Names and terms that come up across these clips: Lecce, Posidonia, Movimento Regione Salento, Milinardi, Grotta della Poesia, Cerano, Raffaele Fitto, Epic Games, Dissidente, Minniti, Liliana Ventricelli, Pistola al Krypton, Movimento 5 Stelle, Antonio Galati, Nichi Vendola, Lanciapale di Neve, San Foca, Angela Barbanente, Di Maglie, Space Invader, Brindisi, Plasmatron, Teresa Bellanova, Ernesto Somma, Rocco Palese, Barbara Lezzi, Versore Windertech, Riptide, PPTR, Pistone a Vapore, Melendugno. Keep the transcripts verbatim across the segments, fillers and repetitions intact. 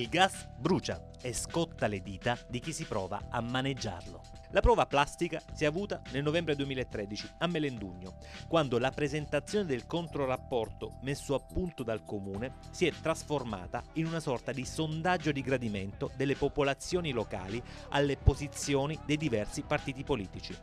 Il gas brucia e scotta le dita di chi si prova a maneggiarlo. La prova plastica si è avuta nel novembre duemilatredici a Melendugno, quando la presentazione del controrapporto messo a punto dal comune si è trasformata in una sorta di sondaggio di gradimento delle popolazioni locali alle posizioni dei diversi partiti politici.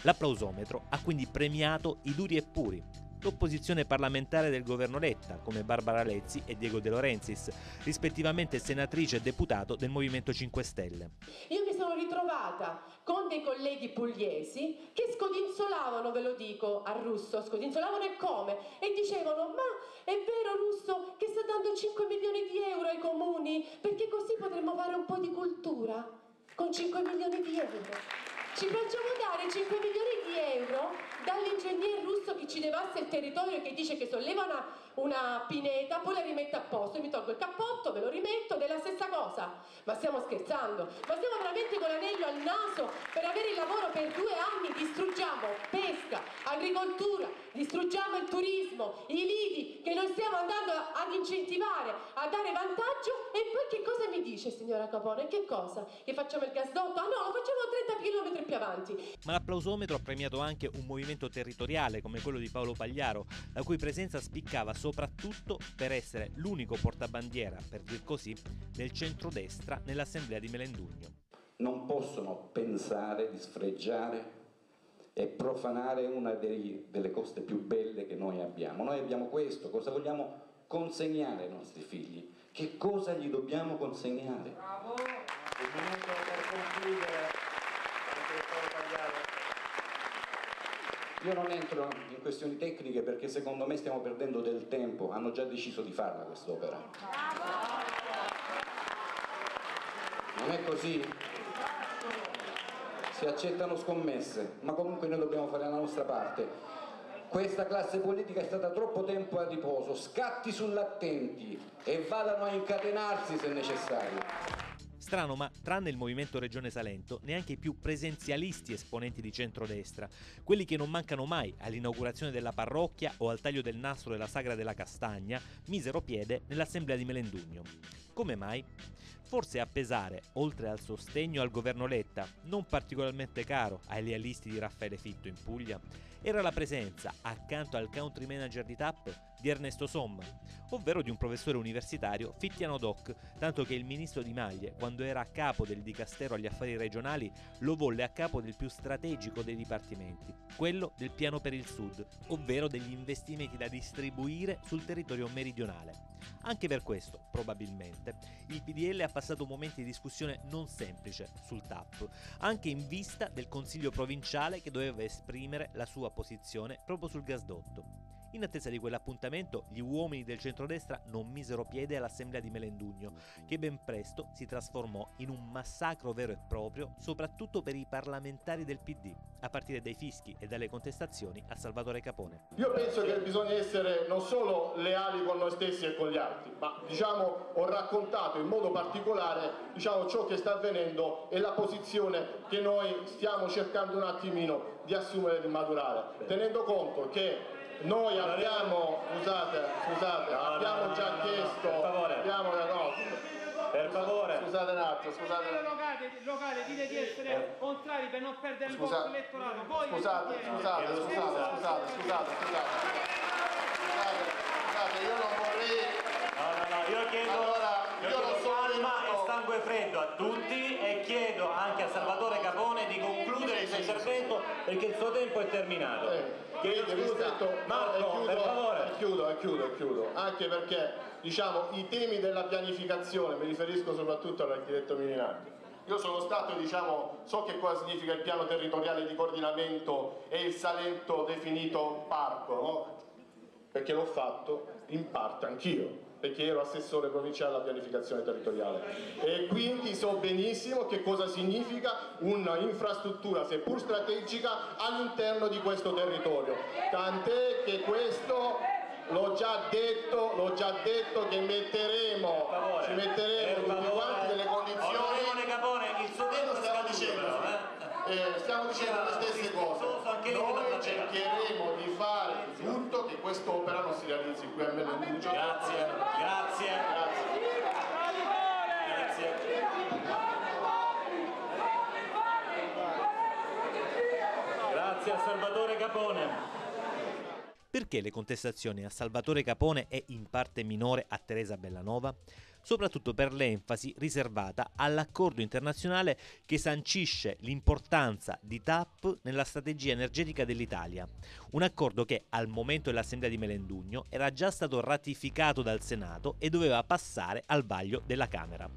L'applausometro ha quindi premiato i duri e puri. L'opposizione parlamentare del governo Letta, come Barbara Lezzi e Diego De Lorenzis, rispettivamente senatrice e deputato del Movimento cinque Stelle. Io mi sono ritrovata con dei colleghi pugliesi che scodinzolavano, ve lo dico, a Russo, scodinzolavano e come, e dicevano: ma è vero Russo che sta dando cinque milioni di euro ai comuni, perché così potremmo fare un po' di cultura con cinque milioni di euro. Ci facciamo dare cinque milioni di euro dall'ingegnere russo che ci devasta il territorio, che dice che solleva una, una pineta, poi la rimette a posto. Io mi tolgo il cappotto, ve lo rimetto, della stessa cosa. Ma stiamo scherzando? Ma stiamo veramente con l'anello al naso? Per avere il lavoro per due anni distruggiamo pesca, agricoltura, distruggiamo il turismo, i lidi che noi stiamo andando ad incentivare, a dare vantaggio, e poi che cosa mi dice signora Capone? Che cosa? Che facciamo il gasdotto? Ah no, lo facciamo a trenta chilometri più avanti. Ma l'applausometro ha premiato anche un movimento territoriale come quello di Paolo Pagliaro, la cui presenza spiccava soprattutto per essere l'unico portabandiera, per dir così, del centrodestra nell'assemblea di Melendugno. Non possono pensare di sfregiare e profanare una dei, delle coste più belle che noi abbiamo. Noi abbiamo questo, cosa vogliamo consegnare ai nostri figli? Che cosa gli dobbiamo consegnare? Bravo! Il momento per concludere. Io non entro in questioni tecniche perché secondo me stiamo perdendo del tempo, hanno già deciso di farla quest'opera. Non è così? Si accettano scommesse, ma comunque noi dobbiamo fare la nostra parte. Questa classe politica è stata troppo tempo a riposo, scatti sull'attenti e vadano a incatenarsi se necessario. Strano, ma tranne il Movimento Regione Salento, neanche i più presenzialisti esponenti di centrodestra, quelli che non mancano mai all'inaugurazione della parrocchia o al taglio del nastro della Sagra della Castagna, misero piede nell'assemblea di Melendugno. Come mai? Forse a pesare, oltre al sostegno al governo Letta, non particolarmente caro ai lealisti di Raffaele Fitto in Puglia, era la presenza, accanto al country manager di T A P, di Ernesto Somma, ovvero di un professore universitario fittiano doc, tanto che il ministro Di Maglie, quando era a capo del Dicastero agli affari regionali, lo volle a capo del più strategico dei dipartimenti, quello del piano per il sud, ovvero degli investimenti da distribuire sul territorio meridionale. Anche per questo, probabilmente, il P D L ha passato momenti di discussione non semplice sul T A P, anche in vista del Consiglio provinciale che doveva esprimere la sua posizione proprio sul gasdotto. In attesa di quell'appuntamento, gli uomini del centrodestra non misero piede all'assemblea di Melendugno, che ben presto si trasformò in un massacro vero e proprio, soprattutto per i parlamentari del P D, a partire dai fischi e dalle contestazioni a Salvatore Capone. Io penso che bisogna essere non solo leali con noi stessi e con gli altri, ma diciamo, ho raccontato in modo particolare diciamo, ciò che sta avvenendo e la posizione che noi stiamo cercando un attimino di assumere e di maturare, tenendo conto che noi abbiamo, scusate, scusate, no, abbiamo no, no, già no, no, chiesto, no, per favore. abbiamo la nostra. Per favore. Scusate un attimo, scusate. Se locale, locale dite di essere eh. contrari per non perdere il voto elettorale. Voi scusate, scusate, scusate, scusate, scusate, scusate, scusate, scusate, io non vorrei. No, no, no, io chiedo. Allora, io, io non sono calma rimasto... e sangue freddo a tutti e chiedo anche a Salvatore Capone di concludere il suo intervento perché il suo tempo è terminato. Eh. Che detto, Marco, per favore. Chiudo, chiudo, chiudo, anche perché diciamo i temi della pianificazione, mi riferisco soprattutto all'architetto Milinardi. Io sono stato, diciamo, so che cosa significa il piano territoriale di coordinamento e il Salento definito parco, no? Perché l'ho fatto in parte anch'io, perché ero assessore provinciale alla pianificazione territoriale e quindi so benissimo che cosa significa un'infrastruttura seppur strategica all'interno di questo territorio, tant'è che questo l'ho già detto, l'ho già detto che metteremo, ci metteremo tutti quanti delle condizioni. Onorevole Capone, il suo tempo stiamo dicendo, eh, stiamo dicendo le stesse cose, noi cercheremo di fare tutto che quest'opera non si realizzi qui a Melendugno. Grazie, grazie, grazie. Grazie a Salvatore Capone. Perché le contestazioni a Salvatore Capone è in parte minore a Teresa Bellanova? Soprattutto per l'enfasi riservata all'accordo internazionale che sancisce l'importanza di T A P nella strategia energetica dell'Italia. Un accordo che al momento dell'Assemblea di Melendugno era già stato ratificato dal Senato e doveva passare al vaglio della Camera.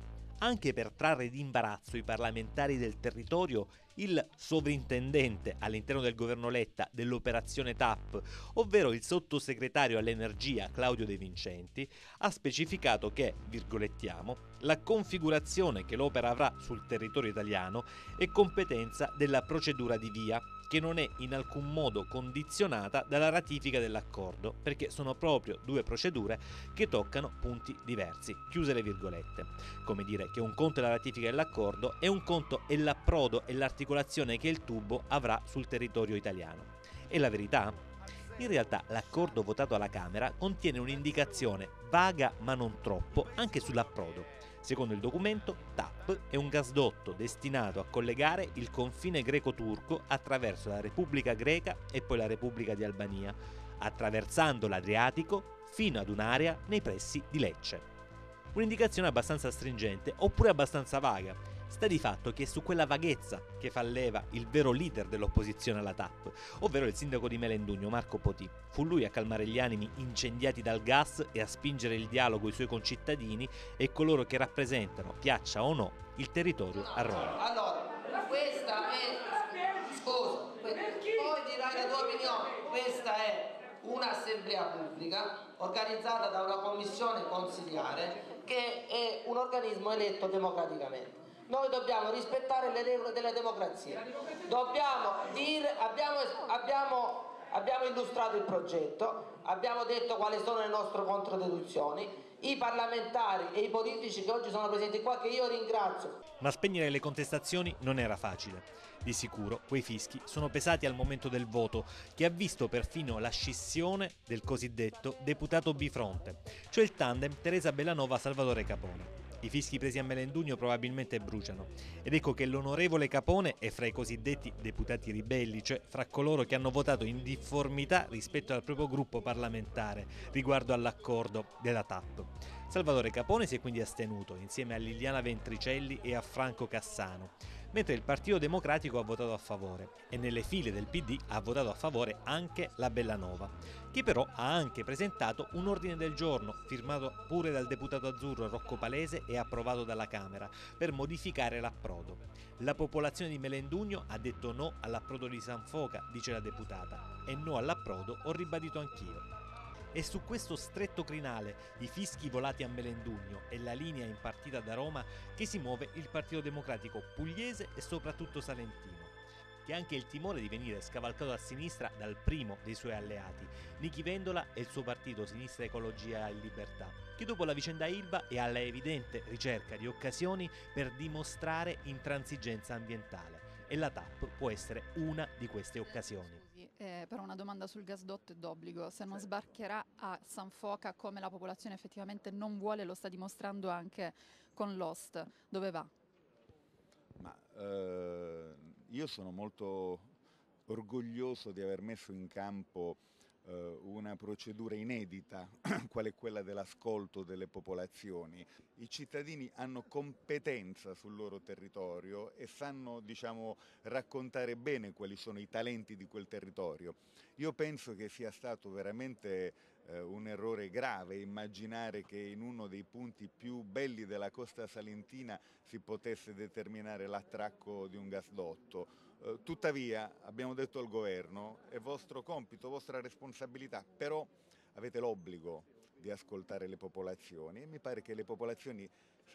Anche per trarre d'imbarazzo i parlamentari del territorio, il sovrintendente all'interno del governo Letta dell'operazione T A P, ovvero il sottosegretario all'energia Claudio De Vincenti, ha specificato che, virgolettiamo, la configurazione che l'opera avrà sul territorio italiano è competenza della procedura di via, che non è in alcun modo condizionata dalla ratifica dell'accordo, perché sono proprio due procedure che toccano punti diversi, chiuse le virgolette. Come dire che un conto è la ratifica dell'accordo e un conto è l'approdo e l'articolazione che il tubo avrà sul territorio italiano. E la verità? In realtà l'accordo votato alla Camera contiene un'indicazione vaga ma non troppo anche sull'approdo. Secondo il documento, T A P è un gasdotto destinato a collegare il confine greco-turco attraverso la Repubblica Greca e poi la Repubblica di Albania, attraversando l'Adriatico fino ad un'area nei pressi di Lecce. Un'indicazione abbastanza stringente, oppure abbastanza vaga. Sta di fatto che è su quella vaghezza che fa leva il vero leader dell'opposizione alla T A P, ovvero il sindaco di Melendugno, Marco Potì. Fu lui a calmare gli animi incendiati dal gas e a spingere il dialogo i suoi concittadini e coloro che rappresentano, piaccia o no, il territorio a Roma. Allora, questa è... scusa, poi dirai la tua opinione. Questa è un'assemblea pubblica organizzata da una commissione consiliare che è un organismo eletto democraticamente. Noi dobbiamo rispettare le regole della democrazia, dobbiamo dire, abbiamo, abbiamo, abbiamo illustrato il progetto, abbiamo detto quali sono le nostre controdeduzioni, i parlamentari e i politici che oggi sono presenti qua, che io ringrazio. Ma spegnere le contestazioni non era facile. Di sicuro quei fischi sono pesati al momento del voto, che ha visto perfino la scissione del cosiddetto deputato bifronte, cioè il tandem Teresa Bellanova-Salvatore Capone. I fischi presi a Melendugno probabilmente bruciano, ed ecco che l'onorevole Capone è fra i cosiddetti deputati ribelli, cioè fra coloro che hanno votato in difformità rispetto al proprio gruppo parlamentare riguardo all'accordo della T A P. Salvatore Capone si è quindi astenuto insieme a Liliana Ventricelli e a Franco Cassano, mentre il Partito Democratico ha votato a favore e nelle file del P D ha votato a favore anche la Bellanova, che però ha anche presentato un ordine del giorno firmato pure dal deputato azzurro Rocco Palese e approvato dalla Camera per modificare l'approdo. La popolazione di Melendugno ha detto no all'approdo di San Foca, dice la deputata, e no all'approdo ho ribadito anch'io. E su questo stretto crinale, i fischi volati a Melendugno e la linea impartita da Roma, che si muove il Partito Democratico pugliese e soprattutto salentino, che ha anche il timore di venire scavalcato a sinistra dal primo dei suoi alleati, Nichi Vendola e il suo partito Sinistra Ecologia e Libertà, che dopo la vicenda Ilva è alla evidente ricerca di occasioni per dimostrare intransigenza ambientale. E la T A P può essere una di queste occasioni. Eh, però una domanda sul gasdotto è d'obbligo. Se non sbarcherà a San Foca, come la popolazione effettivamente non vuole, lo sta dimostrando anche con l'O S T, dove va? Ma, eh, io sono molto orgoglioso di aver messo in campo eh, una procedura inedita, quale quella dell'ascolto delle popolazioni. I cittadini hanno competenza sul loro territorio e sanno, diciamo, raccontare bene quali sono i talenti di quel territorio. Io penso che sia stato veramente eh, un errore grave immaginare che in uno dei punti più belli della costa salentina si potesse determinare l'attracco di un gasdotto. Eh, tuttavia, abbiamo detto al governo, è vostro compito, vostra responsabilità, però avete l'obbligo di ascoltare le popolazioni, e mi pare che le popolazioni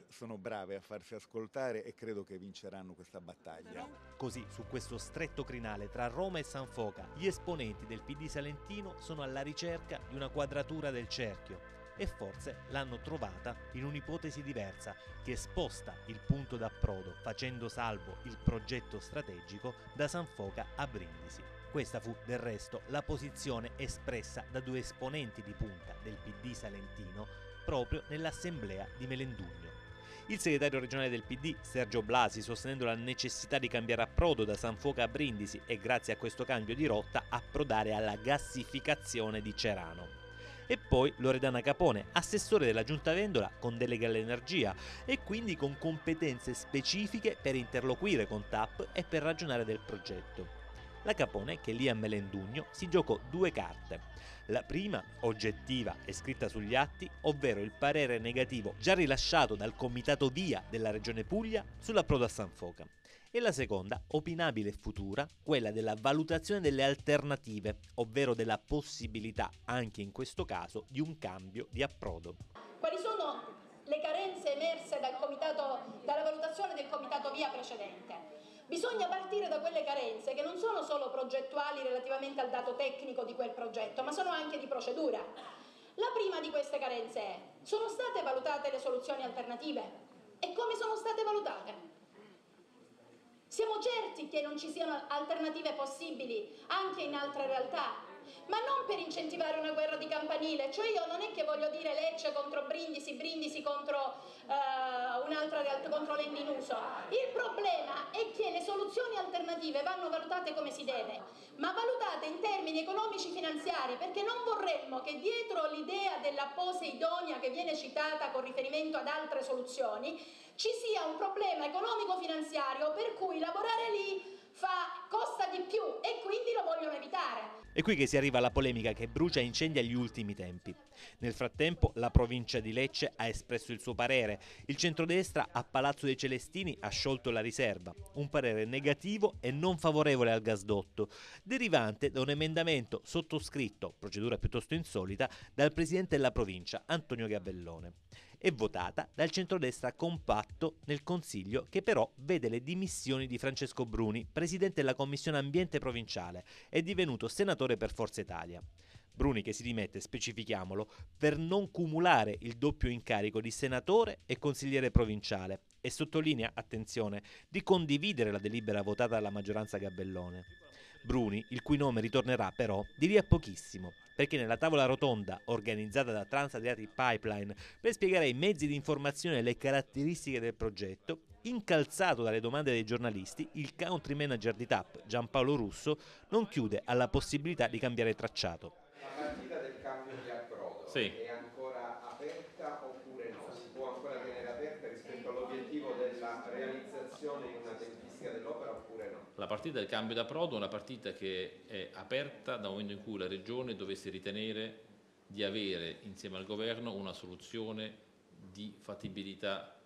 sono brave a farsi ascoltare e credo che vinceranno questa battaglia. Così, su questo stretto crinale tra Roma e San Foca, gli esponenti del P D salentino sono alla ricerca di una quadratura del cerchio e forse l'hanno trovata in un'ipotesi diversa che sposta il punto d'approdo, facendo salvo il progetto strategico, da San Foca a Brindisi. Questa fu, del resto, la posizione espressa da due esponenti di punta del P D salentino proprio nell'assemblea di Melendugno. Il segretario regionale del P D, Sergio Blasi, sostenendo la necessità di cambiare approdo da San Foca a Brindisi e grazie a questo cambio di rotta approdare alla gassificazione di Cerano. E poi Loredana Capone, assessore della Giunta Vendola con delega all'energia e quindi con competenze specifiche per interloquire con T A P e per ragionare del progetto. La Capone, che lì a Melendugno si giocò due carte. La prima, oggettiva e scritta sugli atti, ovvero il parere negativo già rilasciato dal Comitato Via della Regione Puglia sull'approdo a San Foca. E la seconda, opinabile e futura, quella della valutazione delle alternative, ovvero della possibilità, anche in questo caso, di un cambio di approdo. Quali sono le carenze emerse dal comitato, dalla valutazione del Comitato Via precedente? Bisogna partire da quelle carenze che non sono solo progettuali relativamente al dato tecnico di quel progetto, ma sono anche di procedura. La prima di queste carenze è: sono state valutate le soluzioni alternative? E come sono state valutate? Siamo certi che non ci siano alternative possibili anche in altre realtà, ma non per incentivare una guerra di campanile, cioè io non è che voglio dire Lecce contro Brindisi, Brindisi contro eh, un'altra realtà, contro Lendinuso. Il problema è che le soluzioni alternative vanno valutate come si deve, ma valutate in termini economici finanziari, perché non vorremmo che dietro l'idea della Posidonia che viene citata con riferimento ad altre soluzioni ci sia un problema economico finanziario per cui lavorare lì fa, costa di più e quindi lo vogliono evitare. È qui che si arriva alla polemica che brucia e incendia gli ultimi tempi. Nel frattempo la provincia di Lecce ha espresso il suo parere, il centrodestra a Palazzo dei Celestini ha sciolto la riserva, un parere negativo e non favorevole al gasdotto, derivante da un emendamento sottoscritto, procedura piuttosto insolita, dal presidente della provincia Antonio Gabellone e votata dal centrodestra compatto nel Consiglio, che però vede le dimissioni di Francesco Bruni, presidente della Commissione Ambiente Provinciale, è divenuto senatore per Forza Italia. Bruni che si dimette, specifichiamolo, per non cumulare il doppio incarico di senatore e consigliere provinciale e sottolinea, attenzione, di condividere la delibera votata dalla maggioranza Gabellone. Bruni, il cui nome ritornerà però di lì a pochissimo, perché nella tavola rotonda organizzata da Trans Adriatic Pipeline per spiegare ai mezzi di informazione le caratteristiche del progetto, incalzato dalle domande dei giornalisti, il country manager di T A P, Giampaolo Russo, non chiude alla possibilità di cambiare tracciato. La partita del cambio di approdo sì. È ancora aperta oppure no? Si può ancora tenere aperta rispetto all'obiettivo della realizzazione in una tempistica dell'opera oppure no? La partita del cambio di approdo è una partita che è aperta dal momento in cui la Regione dovesse ritenere di avere insieme al Governo una soluzione di fattibilità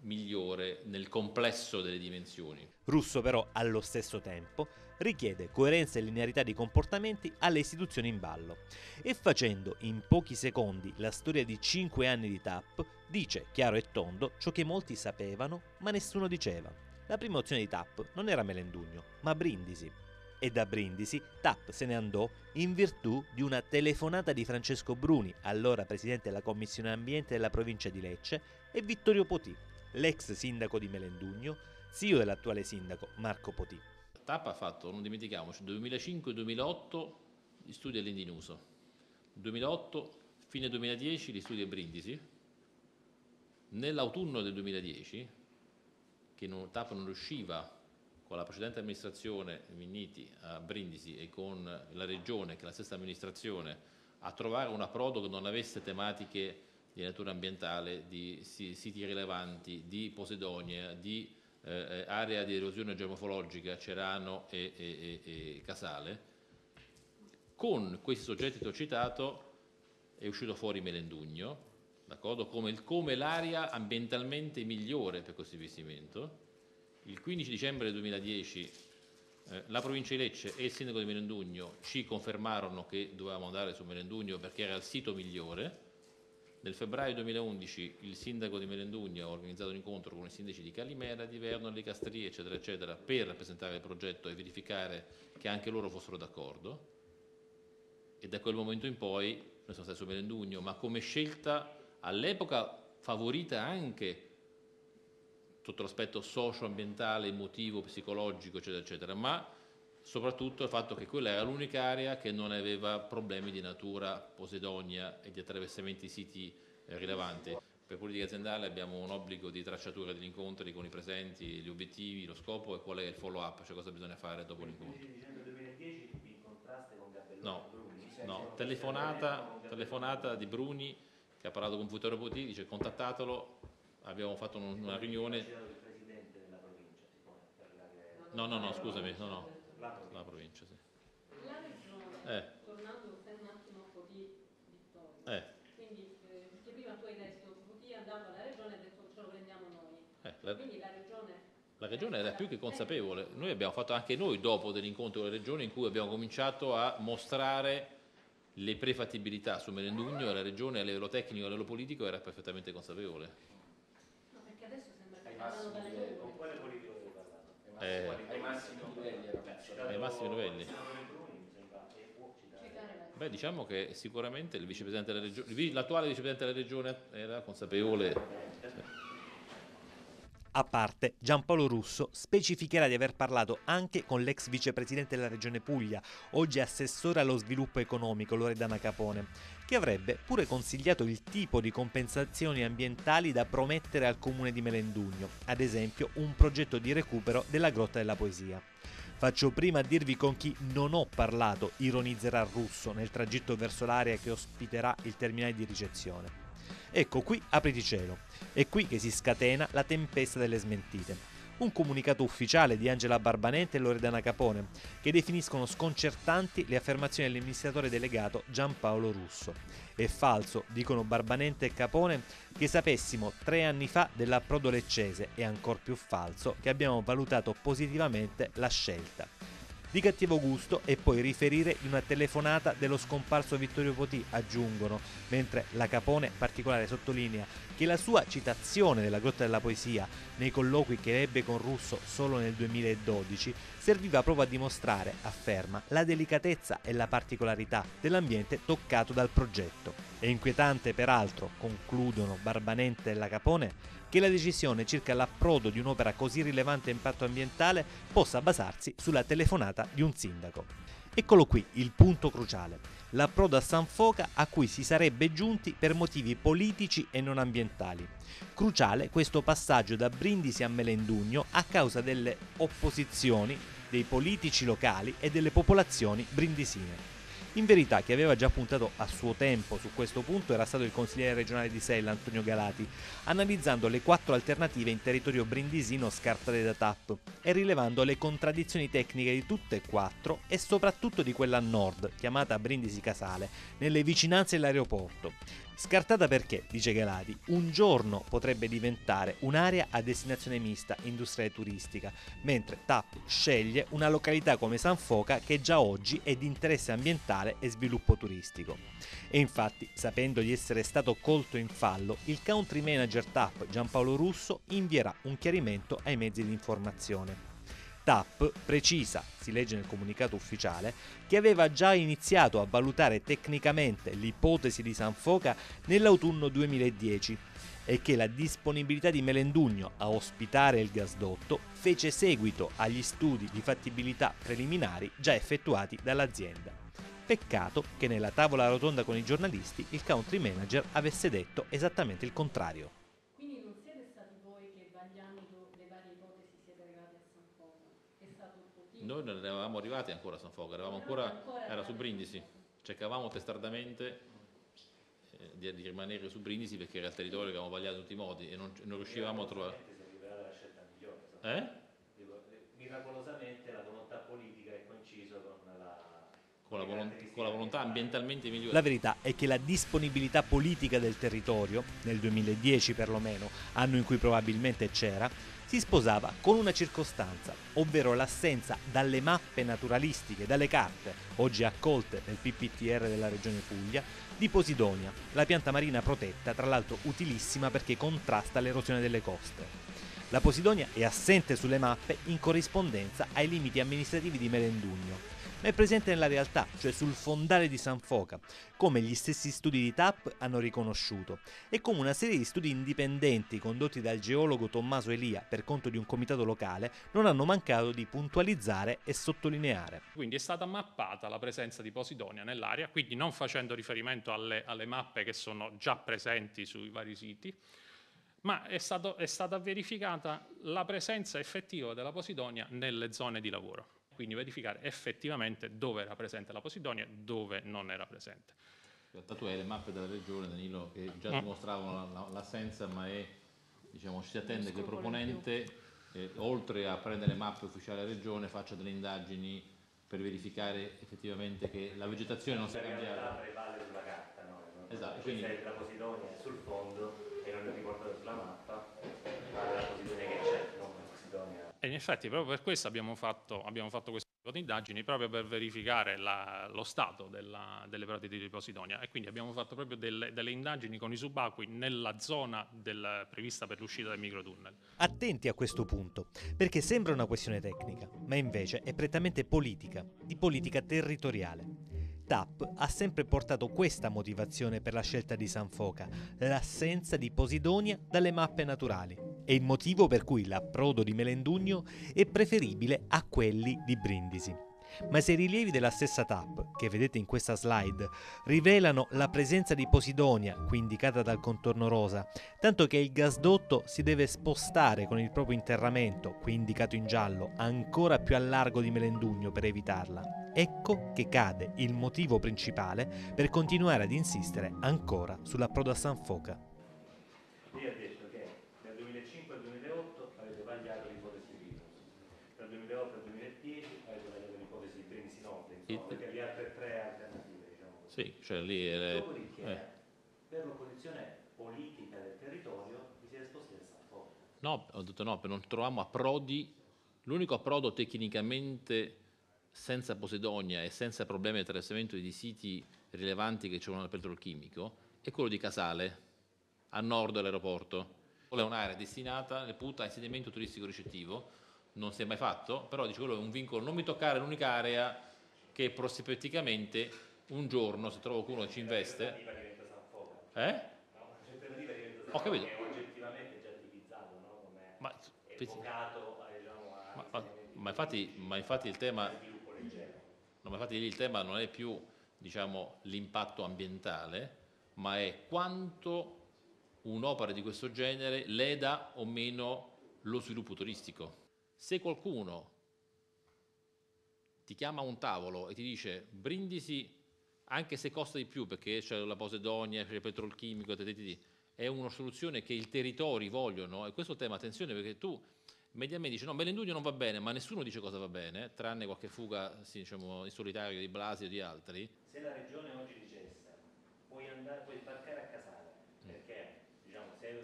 migliore nel complesso delle dimensioni. Russo però allo stesso tempo richiede coerenza e linearità di comportamenti alle istituzioni in ballo e, facendo in pochi secondi la storia di cinque anni di T A P, dice chiaro e tondo ciò che molti sapevano ma nessuno diceva. La prima opzione di T A P non era Melendugno ma Brindisi e da Brindisi T A P se ne andò in virtù di una telefonata di Francesco Bruni, allora presidente della Commissione Ambiente della provincia di Lecce, e Vittorio Potì, l'ex sindaco di Melendugno, zio dell'attuale sindaco Marco Potì. T A P ha fatto, non dimentichiamoci, duemilacinque duemilaotto gli studi a Lendinuso, duemilaotto fine duemiladieci gli studi a Brindisi, nell'autunno del duemiladieci, che non, T A P non riusciva con la precedente amministrazione Minniti a Brindisi e con la Regione, che è la stessa amministrazione, a trovare un approdo che non avesse tematiche di natura ambientale, di siti rilevanti, di posidonie, di eh, area di erosione geomorfologica, Cerano e, e, e, e Casale. Con questi soggetti che ho citato è uscito fuori Melendugno, d'accordo? Come, come l'area ambientalmente migliore per questo investimento. Il quindici dicembre duemiladieci eh, la provincia di Lecce e il sindaco di Melendugno ci confermarono che dovevamo andare su Melendugno perché era il sito migliore. Nel febbraio duemilaundici il sindaco di Melendugno ha organizzato un incontro con i sindaci di Calimera, di Verno, di Castrie, eccetera, eccetera, per presentare il progetto e verificare che anche loro fossero d'accordo. E da quel momento in poi noi siamo stati su Melendugno, ma come scelta all'epoca favorita anche sotto l'aspetto socio-ambientale, emotivo, psicologico, eccetera, eccetera, ma soprattutto il fatto che quella era l'unica area che non aveva problemi di natura, posidonia e di attraversamenti di siti rilevanti. Per politica aziendale abbiamo un obbligo di tracciatura degli incontri con i presenti, gli obiettivi, lo scopo e qual è il follow up, cioè cosa bisogna fare dopo l'incontro. duemiladieci vi incontraste con Giampaolo no, Bruni? No, telefonata, telefonata di Bruni che ha parlato con Vittorio Potì, dice contattatelo, abbiamo fatto un, una riunione. No, no, no, scusami, no, no, la provincia, sì. La regione, eh. tornando per un attimo Potì Vittorio, eh. quindi eh, perché prima tu hai detto Potì è andato alla regione e ha detto ce lo prendiamo noi, eh, la, quindi la regione... La regione era più che consapevole, noi abbiamo fatto anche noi dopo dell'incontro della regione in cui abbiamo cominciato a mostrare le prefattibilità su Melendugno, la regione a livello tecnico e a livello politico era perfettamente consapevole. No, perché adesso sembra che andano dalle regione. Con quale politico? Eh, ai massimi livelli, ai massimi livelli. Beh, diciamo che sicuramente il vicepresidente della regione, l'attuale vicepresidente della regione era consapevole. A parte, Giampaolo Russo specificherà di aver parlato anche con l'ex vicepresidente della regione Puglia, oggi assessore allo sviluppo economico Loredana Capone, che avrebbe pure consigliato il tipo di compensazioni ambientali da promettere al comune di Melendugno, ad esempio un progetto di recupero della Grotta della Poesia. Faccio prima a dirvi con chi non ho parlato, ironizzerà Russo nel tragitto verso l'area che ospiterà il terminale di ricezione. Ecco qui apriticielo, è qui che si scatena la tempesta delle smentite. Un comunicato ufficiale di Angela Barbanente e Loredana Capone che definiscono sconcertanti le affermazioni dell'amministratore delegato Giampaolo Russo. È falso, dicono Barbanente e Capone, che sapessimo tre anni fa dell'approdo leccese e ancor più falso che abbiamo valutato positivamente la scelta. Di cattivo gusto e poi riferire di una telefonata dello scomparso Vittorio Potì, aggiungono, mentre la Capone particolare sottolinea che la sua citazione della Grotta della Poesia nei colloqui che ebbe con Russo solo nel duemiladodici serviva proprio a dimostrare, afferma, la delicatezza e la particolarità dell'ambiente toccato dal progetto. È inquietante peraltro, concludono Barbanente e la Capone, che la decisione circa l'approdo di un'opera così rilevante a impatto ambientale possa basarsi sulla telefonata di un sindaco. Eccolo qui il punto cruciale, l'approdo a San Foca a cui si sarebbe giunti per motivi politici e non ambientali. Cruciale questo passaggio da Brindisi a Melendugno a causa delle opposizioni dei politici locali e delle popolazioni brindisine. In verità chi aveva già puntato a suo tempo su questo punto era stato il consigliere regionale di Sella Antonio Galati, analizzando le quattro alternative in territorio brindisino scartate da T A P e rilevando le contraddizioni tecniche di tutte e quattro e soprattutto di quella a nord, chiamata Brindisi Casale, nelle vicinanze dell'aeroporto. Scartata perché, dice Galati, un giorno potrebbe diventare un'area a destinazione mista, industriale e turistica, mentre T A P sceglie una località come San Foca che già oggi è di interesse ambientale e sviluppo turistico. E infatti, sapendo di essere stato colto in fallo, il country manager T A P Giampaolo Russo invierà un chiarimento ai mezzi di informazione. T A P precisa, si legge nel comunicato ufficiale, che aveva già iniziato a valutare tecnicamente l'ipotesi di San Foca nell'autunno duemiladieci e che la disponibilità di Melendugno a ospitare il gasdotto fece seguito agli studi di fattibilità preliminari già effettuati dall'azienda. Peccato che nella tavola rotonda con i giornalisti il country manager avesse detto esattamente il contrario. Noi non eravamo arrivati ancora a San Foca, eravamo ancora, era su Brindisi, cercavamo testardamente eh, di, di rimanere su Brindisi perché era il territorio che avevamo vagliato in tutti i modi e non, non riuscivamo a trovare... Eh? Miracolosamente la volontà politica è coinciso con la... Con la, con la volontà ambientalmente migliore. La verità è che la disponibilità politica del territorio, nel duemiladieci perlomeno, anno in cui probabilmente c'era, si sposava con una circostanza, ovvero l'assenza dalle mappe naturalistiche, dalle carte, oggi accolte nel P P T R della Regione Puglia, di Posidonia, la pianta marina protetta, tra l'altro utilissima perché contrasta l'erosione delle coste. La Posidonia è assente sulle mappe in corrispondenza ai limiti amministrativi di Melendugno, ma è presente nella realtà, cioè sul fondale di San Foca, come gli stessi studi di T A P hanno riconosciuto, e come una serie di studi indipendenti condotti dal geologo Tommaso Elia per conto di un comitato locale non hanno mancato di puntualizzare e sottolineare. Quindi è stata mappata la presenza di Posidonia nell'area, quindi non facendo riferimento alle, alle mappe che sono già presenti sui vari siti, ma è, stato, è stata verificata la presenza effettiva della Posidonia nelle zone di lavoro. Quindi verificare effettivamente dove era presente la Posidonia e dove non era presente. In realtà tu hai le mappe della regione, Danilo, che già dimostravano l'assenza, ma è, diciamo, ci si attende che il proponente, eh, oltre a prendere le mappe ufficiali della regione, faccia delle indagini per verificare effettivamente che la vegetazione non sia cambiata. La prevale sulla carta, no? Non esatto. Quindi la Posidonia è sul fondo e non è riportata sulla mappa, ma la Posidonia che c'è, non la Posidonia. E in effetti proprio per questo abbiamo fatto, abbiamo fatto questo tipo di indagini, proprio per verificare la, lo stato della, delle pratiche di Posidonia, e quindi abbiamo fatto proprio delle, delle indagini con i subacquei nella zona del, prevista per l'uscita del microtunnel. Attenti a questo punto, perché sembra una questione tecnica, ma invece è prettamente politica, di politica territoriale. T A P ha sempre portato questa motivazione per la scelta di San Foca, l'assenza di Posidonia dalle mappe naturali. È il motivo per cui l'approdo di Melendugno è preferibile a quelli di Brindisi. Ma se i rilievi della stessa T A P, che vedete in questa slide, rivelano la presenza di Posidonia, qui indicata dal contorno rosa, tanto che il gasdotto si deve spostare con il proprio interramento, qui indicato in giallo, ancora più al largo di Melendugno per evitarla, ecco che cade il motivo principale per continuare ad insistere ancora sull'approdo a San Foca. Io ho detto che dal duemilacinque al duemilaotto avete sbagliato l'ipotesi di Rinos, dal duemilaotto al duemiladieci avete sbagliato l'ipotesi di Brindisi Nord, insomma, perché vi altre tre alternative, diciamo così. Sì, cioè lì è... Dopodiché, eh. per l'opposizione politica del territorio, vi siete spostati a San Foca. No, ho detto no, non troviamo approdi, l'unico approdo tecnicamente... senza Posidonia e senza problemi di attraversamento di siti rilevanti che ci sono nel petrolchimico, è quello di Casale, a nord dell'aeroporto. È un'area destinata a insediamento turistico ricettivo, non si è mai fatto, però dice quello è un vincolo, non mi toccare l'unica area che prospetticamente un giorno, se trovo qualcuno che ci investe... Eh? Ho capito. Ma, ma, ma, infatti, ma infatti il tema... No, ma infatti lì il tema non è più, diciamo, l'impatto ambientale, ma è quanto un'opera di questo genere leda o meno lo sviluppo turistico. Se qualcuno ti chiama a un tavolo e ti dice Brindisi, anche se costa di più perché c'è la Posidonia, c'è il petrolchimico, eccetera, è una soluzione che i territori vogliono, e questo è il tema, attenzione, perché tu... mediamente dice no, Melendugno non va bene, ma nessuno dice cosa va bene, tranne qualche fuga, sì, diciamo, in solitario di Blasi o di altri. Se la regione oggi dicesse puoi andare, puoi imbarcare a Casale, perché diciamo, se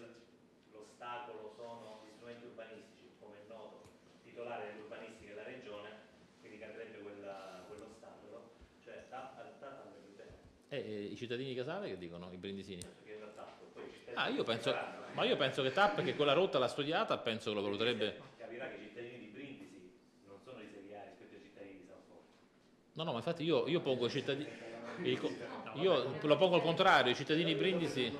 l'ostacolo sono gli strumenti urbanistici, come è noto, titolare dell'urbanistica della regione, quindi cadrebbe quell'ostacolo, cioè sta adattata al bene. E i cittadini di Casale che dicono, i brindisini? Perché è adattato. Ah, io penso, ma io penso che T A P, che quella rotta l'ha studiata, penso che lo valuterebbe. Capirà che i cittadini di Brindisi non sono i seriali rispetto ai cittadini di San Foca. No, no, ma infatti io, io pongo i cittadini. Io lo pongo al contrario, i cittadini di Brindisi.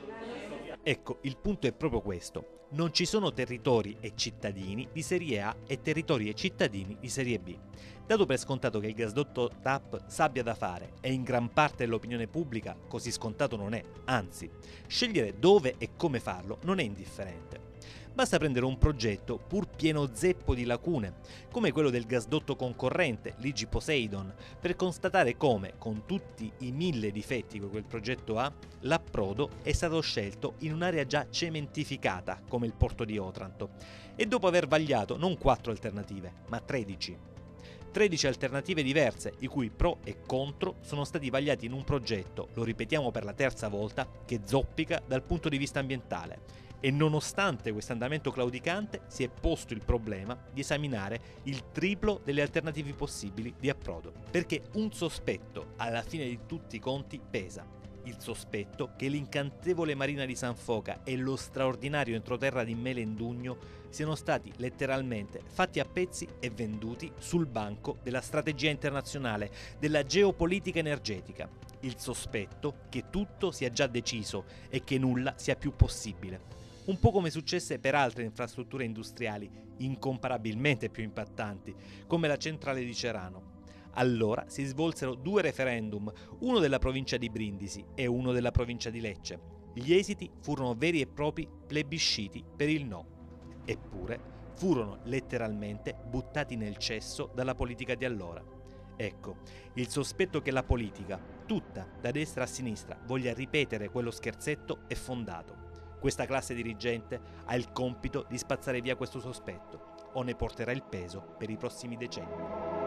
Ecco, il punto è proprio questo. Non ci sono territori e cittadini di serie A e territori e cittadini di serie B. Dato per scontato che il gasdotto T A P sappia da fare e in gran parte dell'opinione pubblica, così scontato non è, anzi, scegliere dove e come farlo non è indifferente. Basta prendere un progetto pur pieno zeppo di lacune, come quello del gasdotto concorrente Ligi Poseidon, per constatare come, con tutti i mille difetti che quel progetto ha, l'approdo è stato scelto in un'area già cementificata, come il porto di Otranto, e dopo aver vagliato non quattro alternative, ma tredici. tredici alternative diverse, i cui pro e contro sono stati vagliati in un progetto, lo ripetiamo per la terza volta, che zoppica dal punto di vista ambientale. E nonostante questo andamento claudicante si è posto il problema di esaminare il triplo delle alternative possibili di approdo, perché un sospetto alla fine di tutti i conti pesa il sospetto che l'incantevole marina di San Foca e lo straordinario entroterra di Melendugno siano stati letteralmente fatti a pezzi e venduti sul banco della strategia internazionale, della geopolitica energetica. Il sospetto che tutto sia già deciso e che nulla sia più possibile. Un po' come successe per altre infrastrutture industriali, incomparabilmente più impattanti, come la centrale di Cerano. Allora si svolsero due referendum, uno della provincia di Brindisi e uno della provincia di Lecce. Gli esiti furono veri e propri plebisciti per il no. Eppure furono letteralmente buttati nel cesso dalla politica di allora. Ecco, il sospetto che la politica, tutta da destra a sinistra, voglia ripetere quello scherzetto è fondato. Questa classe dirigente ha il compito di spazzare via questo sospetto, o ne porterà il peso per i prossimi decenni.